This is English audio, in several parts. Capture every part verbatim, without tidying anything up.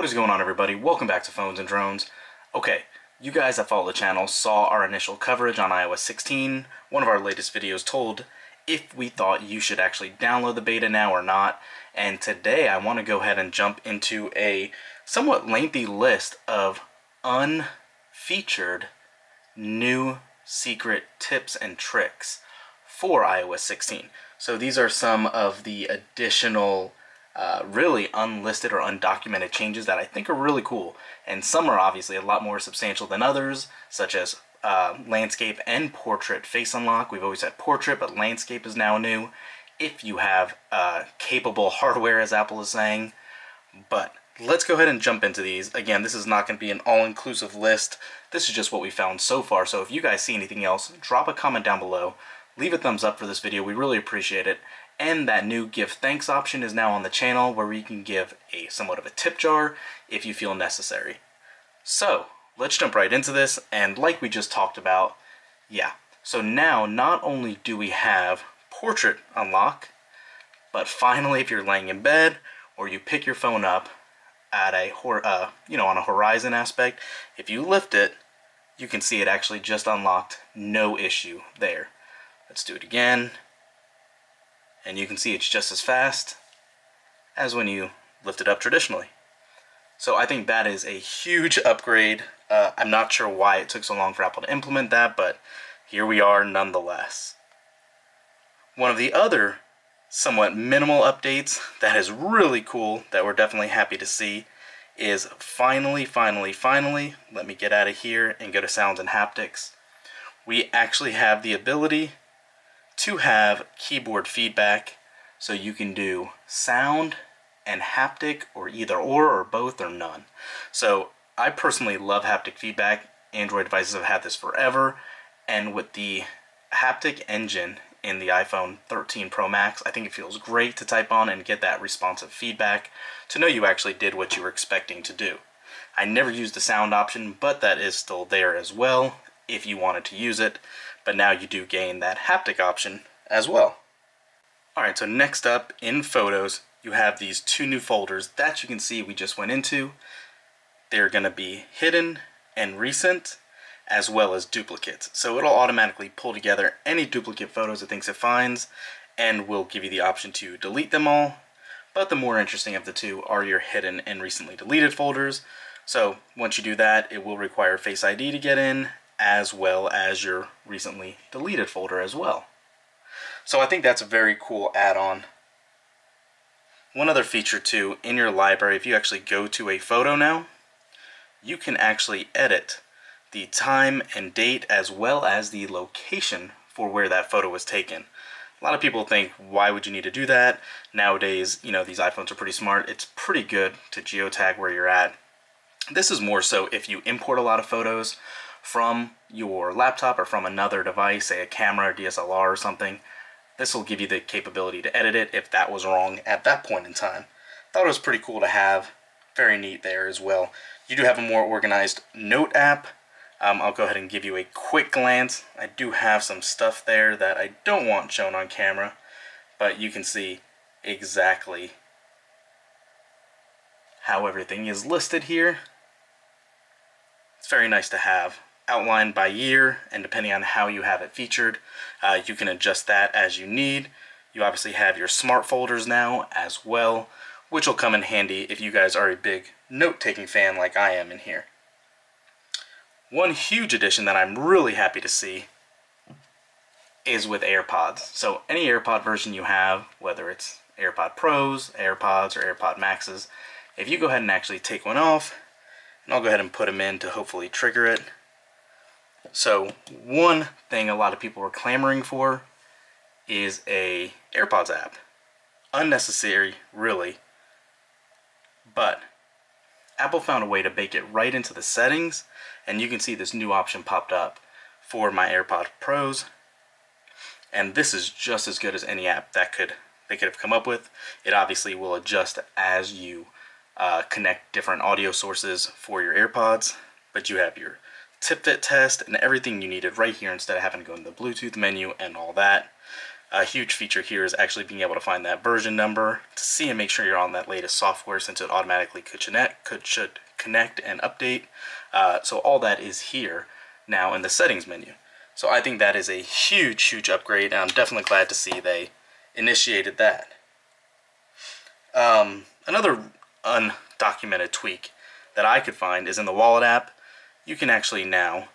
What is going on, everybody? Welcome back to Phones and Drones. Okay, you guys that follow the channel saw our initial coverage on i O S sixteen. One of our latest videos told if we thought you should actually download the beta now or not. And today I want to go ahead and jump into a somewhat lengthy list of unfeatured new secret tips and tricks for i O S sixteen. So these are some of the additional Uh, really unlisted or undocumented changes that I think are really cool, and some are obviously a lot more substantial than others, such as uh, landscape and portrait face unlock. We've always had portrait, but landscape is now new if you have uh, capable hardware, as Apple is saying. But let's go ahead and jump into these. Again, this is not going to be an all-inclusive list. This is just what we found so far, so if you guys see anything else, drop a comment down below, leave a thumbs up for this video, we really appreciate it. And that new give thanks option is now on the channel, where you can give a somewhat of a tip jar if you feel necessary. So let's jump right into this, and like we just talked about, yeah. So now not only do we have portrait unlock, but finally if you're laying in bed or you pick your phone up at a hor uh, you know on a horizon aspect, if you lift it, you can see it actually just unlocked, no issue there. Let's do it again. And you can see it's just as fast as when you lift it up traditionally. So I think that is a huge upgrade. Uh, I'm not sure why it took so long for Apple to implement that, but here we are nonetheless. One of the other somewhat minimal updates that is really cool, that we're definitely happy to see, is finally, finally, finally, let me get out of here and go to Sounds and Haptics. We actually have the ability to have keyboard feedback, so you can do sound and haptic, or either or or both or none. So I personally love haptic feedback. Android devices have had this forever, and with the haptic engine in the iPhone thirteen Pro Max, I think it feels great to type on and get that responsive feedback to know you actually did what you were expecting to do. I never used the sound option, but that is still there as well if you wanted to use it, but now you do gain that haptic option as well. Alright, so next up in Photos, you have these two new folders that you can see we just went into. They're going to be Hidden and Recent, as well as Duplicates. So it'll automatically pull together any duplicate photos it thinks it finds, and will give you the option to delete them all. But the more interesting of the two are your Hidden and Recently Deleted folders. So once you do that, it will require Face I D to get in, as well as your recently deleted folder as well. So I think that's a very cool add-on. One other feature too, in your library, if you actually go to a photo now, you can actually edit the time and date as well as the location for where that photo was taken. A lot of people think, why would you need to do that? Nowadays, you know, these iPhones are pretty smart. It's pretty good to geotag where you're at. This is more so if you import a lot of photos from your laptop or from another device, say a camera or D S L R or something. This will give you the capability to edit it if that was wrong at that point in time. Thought it was pretty cool to have. Very neat there as well. You do have a more organized note app. Um, I'll go ahead and give you a quick glance. I do have some stuff there that I don't want shown on camera, but you can see exactly how everything is listed here. It's very nice to have. Outlined by year, and depending on how you have it featured, uh, you can adjust that as you need. You obviously have your smart folders now as well, which will come in handy if you guys are a big note-taking fan like I am in here. One huge addition that I'm really happy to see is with AirPods. So any AirPod version you have, whether it's AirPod Pros, AirPods, or AirPod Maxes, if you go ahead and actually take one off, and I'll go ahead and put them in to hopefully trigger it. So one thing a lot of people were clamoring for is a AirPods app. Unnecessary, really. But Apple found a way to bake it right into the settings, and you can see this new option popped up for my AirPod Pros. And this is just as good as any app that could they could have come up with. It obviously will adjust as you uh, connect different audio sources for your AirPods, but you have your tip fit test and everything you needed right here instead of having to go into the Bluetooth menu and all that. A huge feature here is actually being able to find that version number to see and make sure you're on that latest software, since it automatically could connect, could, should connect and update. Uh, so all that is here now in the settings menu. So I think that is a huge, huge upgrade, and I'm definitely glad to see they initiated that. Um, another undocumented tweak that I could find is in the Wallet app. You can actually now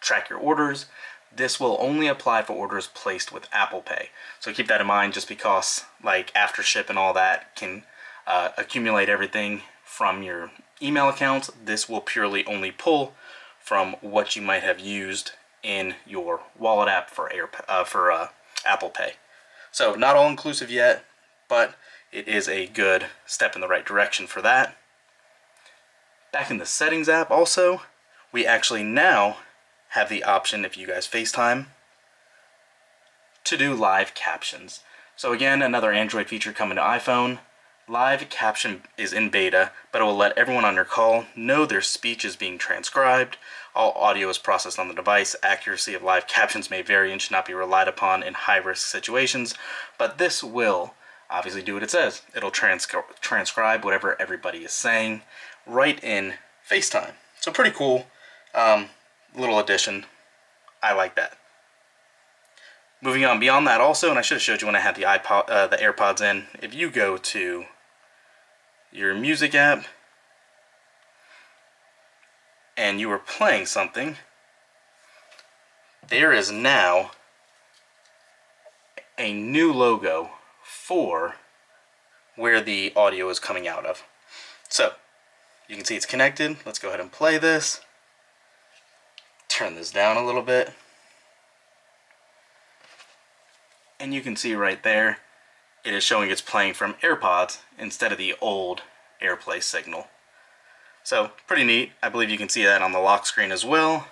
track your orders. This will only apply for orders placed with Apple Pay. So keep that in mind, just because like AfterShip and all that can uh, accumulate everything from your email accounts. This will purely only pull from what you might have used in your Wallet app for, Air, uh, for uh, Apple Pay. So not all inclusive yet, but it is a good step in the right direction for that. Back in the settings app also, we actually now have the option, if you guys FaceTime, to do live captions. So again, another Android feature coming to iPhone. Live caption is in beta, but it will let everyone on your call know their speech is being transcribed. All audio is processed on the device. Accuracy of live captions may vary and should not be relied upon in high-risk situations, but this will obviously do what it says. It'll transcri transcribe whatever everybody is saying right in FaceTime. So pretty cool. Um, little addition. I like that. Moving on beyond that also, and I should have showed you when I had the iPod, uh, the AirPods in, if you go to your music app and you were playing something, there is now a new logo for where the audio is coming out of. So you can see it's connected. Let's go ahead and play this. Turn this down a little bit. And you can see right there, it is showing it's playing from AirPods instead of the old AirPlay signal. So pretty neat. I believe you can see that on the lock screen as well.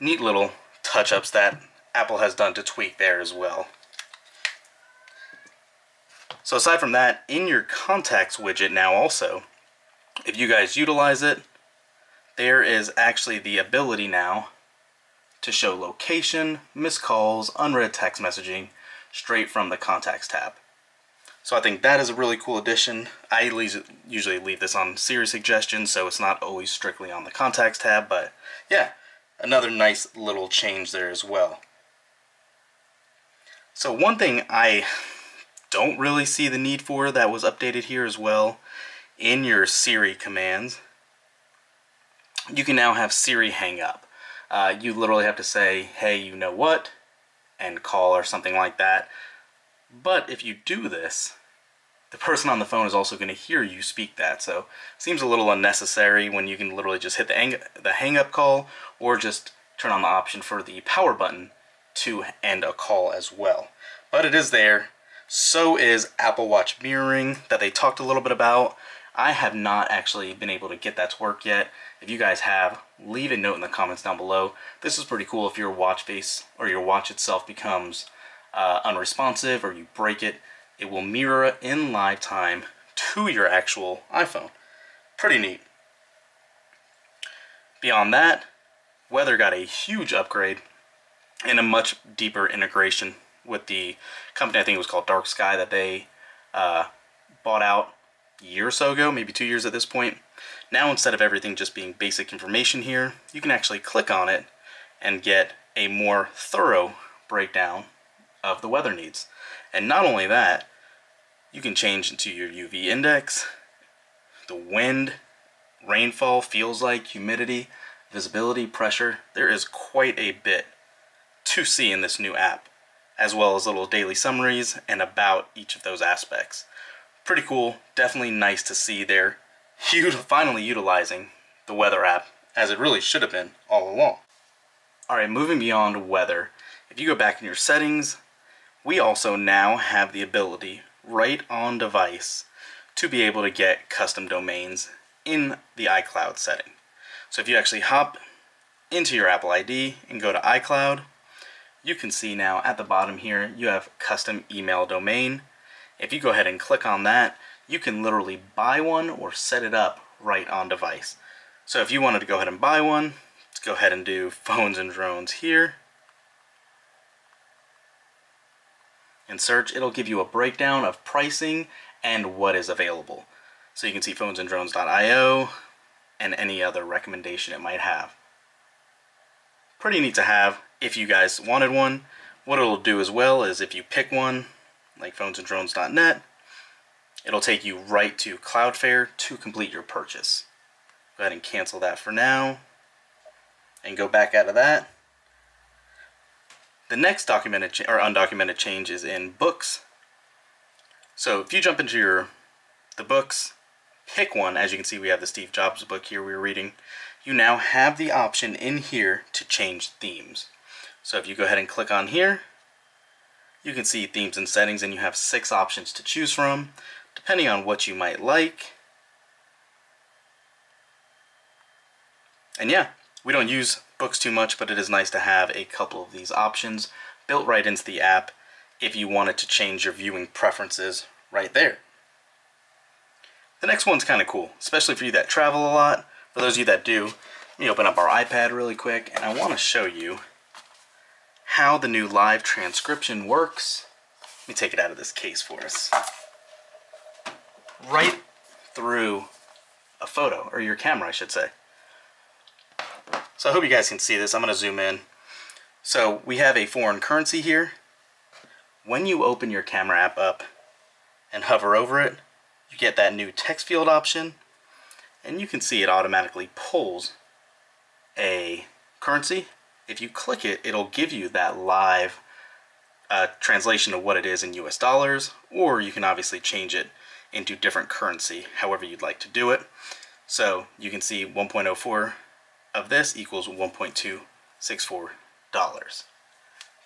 Neat little touch-ups that Apple has done to tweak there as well. So aside from that, in your contacts widget now also, if you guys utilize it, there is actually the ability now to show location, missed calls, unread text messaging straight from the contacts tab. So I think that is a really cool addition. I usually leave this on Siri suggestions, so it's not always strictly on the contacts tab, but yeah, another nice little change there as well. So one thing I don't really see the need for that was updated here as well. In your Siri commands, you can now have Siri hang up. Uh, you literally have to say, hey, you know what, and call or something like that. But if you do this, the person on the phone is also going to hear you speak that. So it seems a little unnecessary when you can literally just hit the hang the hang up call, or just turn on the option for the power button to end a call as well. But it is there. So is Apple Watch mirroring that they talked a little bit about. I have not actually been able to get that to work yet. If you guys have, leave a note in the comments down below. This is pretty cool. If your watch face or your watch itself becomes uh, unresponsive or you break it, it will mirror in live time to your actual iPhone. Pretty neat. Beyond that, weather got a huge upgrade and a much deeper integration with the company, I think it was called Dark Sky, that they uh, bought out a year or so ago, maybe two years at this point. Now instead of everything just being basic information here, you can actually click on it and get a more thorough breakdown of the weather needs. And not only that, you can change into your U V index, the wind, rainfall, feels like, humidity, visibility, pressure. There is quite a bit to see in this new app, as well as little daily summaries and about each of those aspects. Pretty cool. Definitely nice to see they're finally utilizing the weather app as it really should have been all along. Alright, moving beyond weather, if you go back in your settings, we also now have the ability right on device to be able to get custom domains in the iCloud setting. So if you actually hop into your Apple I D and go to iCloud, you can see now at the bottom here, you have custom email domain. If you go ahead and click on that, you can literally buy one or set it up right on device. So if you wanted to go ahead and buy one, let's go ahead and do Phones and Drones here. and search, it'll give you a breakdown of pricing and what is available. So you can see phones and drones dot i o and any other recommendation it might have. Pretty neat to have if you guys wanted one. What it'll do as well is if you pick one, like phones and drones dot net, it'll take you right to Cloudflare to complete your purchase. Go ahead and cancel that for now and go back out of that. The next documented or undocumented change is in books. So if you jump into your the books, pick one. As you can see, we have the Steve Jobs book here we were reading. You now have the option in here to change themes. So if you go ahead and click on here, you can see themes and settings, and you have six options to choose from, depending on what you might like. And yeah, we don't use books too much, but it is nice to have a couple of these options built right into the app if you wanted to change your viewing preferences right there. The next one's kind of cool, especially for you that travel a lot. For those of you that do, let me open up our iPad really quick, and I want to show you how the new live transcription works. Let me take it out of this case for us. Right through a photo, or your camera, I should say. So I hope you guys can see this. I'm going to zoom in. So we have a foreign currency here. When you open your camera app up and hover over it, you get that new text field option, and you can see it automatically pulls a currency. If you click it, it'll give you that live uh, translation of what it is in U S dollars, or you can obviously change it into different currency, however you'd like to do it. So you can see one point oh four of this equals one point two six four dollars.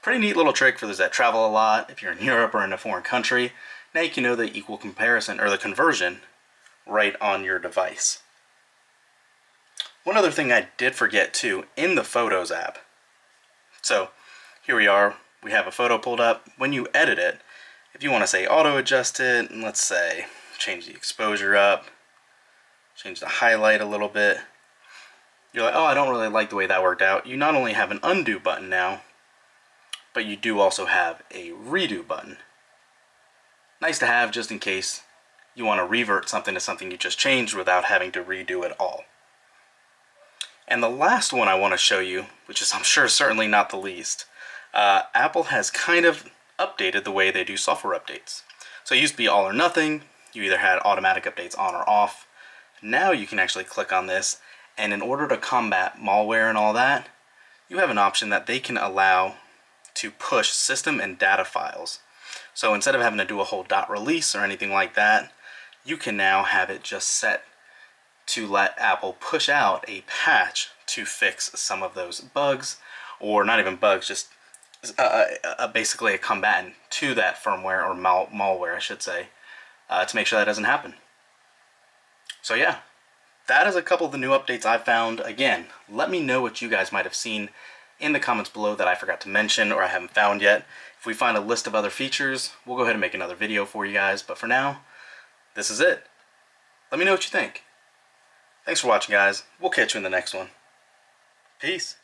Pretty neat little trick for those that travel a lot. If you're in Europe or in a foreign country, now you can know the equal comparison or the conversion right on your device. One other thing I did forget too in the Photos app. So here we are, we have a photo pulled up. When you edit it, if you want to say auto adjust it, and let's say change the exposure up, change the highlight a little bit, you're like, oh, I don't really like the way that worked out. You not only have an undo button now, but you do also have a redo button. Nice to have just in case you want to revert something to something you just changed without having to redo it all. And the last one I want to show you, which is I'm sure certainly not the least, uh, Apple has kind of updated the way they do software updates. So it used to be all or nothing. You either had automatic updates on or off. Now you can actually click on this, and in order to combat malware and all that, you have an option that they can allow to push system and data files. So instead of having to do a whole dot release or anything like that, you can now have it just set to let Apple push out a patch to fix some of those bugs, or not even bugs, just uh, uh, basically a combatant to that firmware or mal malware, I should say, uh, to make sure that doesn't happen. So yeah, that is a couple of the new updates I found. Again, let me know what you guys might have seen in the comments below that I forgot to mention or I haven't found yet. If we find a list of other features, we'll go ahead and make another video for you guys. But for now, this is it. Let me know what you think. Thanks for watching, guys. We'll catch you in the next one. Peace.